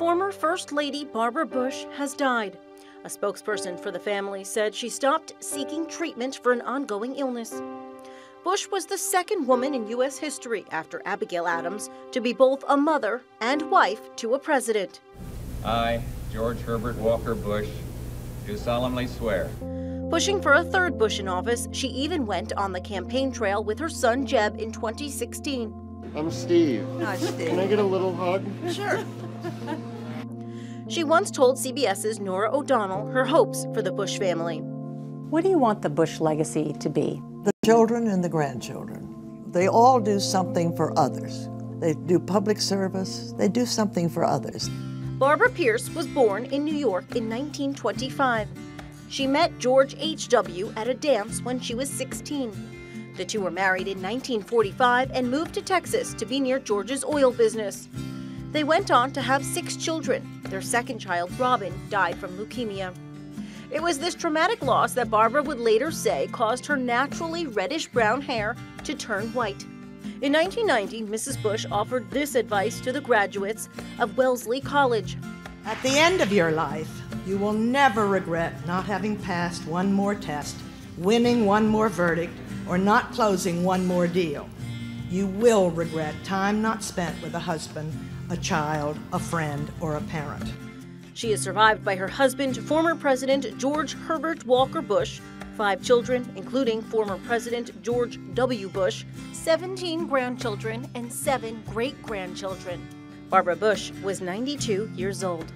former First Lady Barbara Bush has died. A spokesperson for the family said she stopped seeking treatment for an ongoing illness. Bush was the second woman in U.S. history, after Abigail Adams, to be both a mother and wife to a president. I, George Herbert Walker Bush, do solemnly swear. Pushing for a third Bush in office, she even went on the campaign trail with her son Jeb in 2016. I'm Steve. Hi, Steve. Can I get a little hug? Sure. She once told CBS's Nora O'Donnell her hopes for the Bush family. What do you want the Bush legacy to be? The children and the grandchildren. They all do something for others. They do public service. They do something for others. Barbara Pierce was born in New York in 1925. She met George H.W. at a dance when she was 16. The two were married in 1945 and moved to Texas to be near George's oil business. They went on to have 6 children. Their second child, Robin, died from leukemia. It was this traumatic loss that Barbara would later say caused her naturally reddish-brown hair to turn white. In 1990, Mrs. Bush offered this advice to the graduates of Wellesley College. At the end of your life, you will never regret not having passed one more test, winning one more verdict, or not closing one more deal. You will regret time not spent with a husband, a child, a friend, or a parent. She is survived by her husband, former President George Herbert Walker Bush, 5 children, including former President George W. Bush, 17 grandchildren, and 7 great-grandchildren. Barbara Bush was 92 years old.